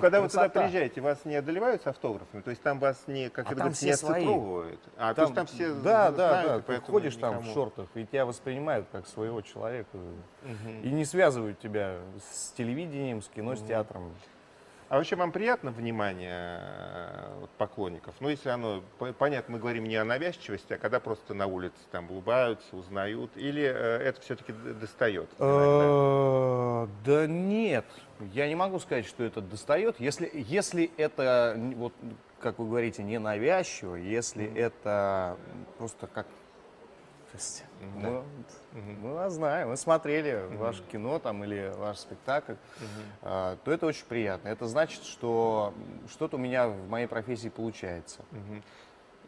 когда красота. Вы туда приезжаете, вас не одолевают с автографами? То есть там вас не, как это говорится, не оцифровывают? А там, там все да, знают, да, да. Ты ходишь там в шортах, и тебя воспринимают как своего человека. Угу. И не связывают тебя с телевидением, с кино, угу. с театром. А вообще вам приятно внимание поклонников? Ну, если оно, понятно, мы говорим не о навязчивости, а когда просто на улице там улыбаются, узнают, или это все-таки достает? Да нет, я не могу сказать, что это достает. Если это, вот, как вы говорите, не навязчиво, если это просто как... Мы вас знаем, мы смотрели ваше кино там, или ваш спектакль, то это очень приятно. Это значит, что что-то у меня в моей профессии получается.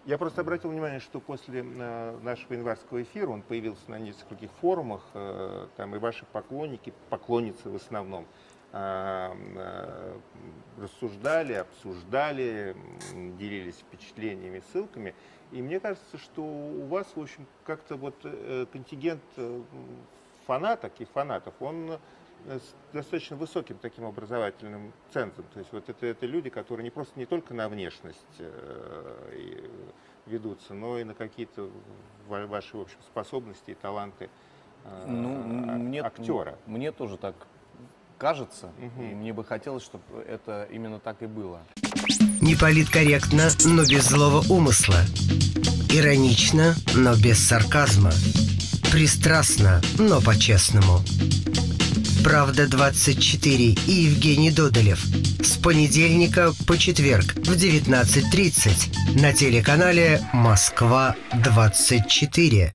Я просто обратил внимание, что после нашего январского эфира он появился на нескольких форумах, там и ваши поклонники, поклонницы в основном, рассуждали, обсуждали, делились впечатлениями, ссылками. И мне кажется, что у вас, в общем, как-то вот контингент фанаток и фанатов, он с достаточно высоким таким образовательным центром. То есть вот это люди, которые не просто не только на внешность ведутся, но и на какие-то ваши, в общем, способности и таланты актера. Мне тоже так кажется, и мне бы хотелось, чтобы это именно так и было. Неполиткорректно, но без злого умысла. Иронично, но без сарказма. Пристрастно, но по-честному. Правда 24 и Евгений Додолев. С понедельника по четверг в 19:30 на телеканале Москва 24.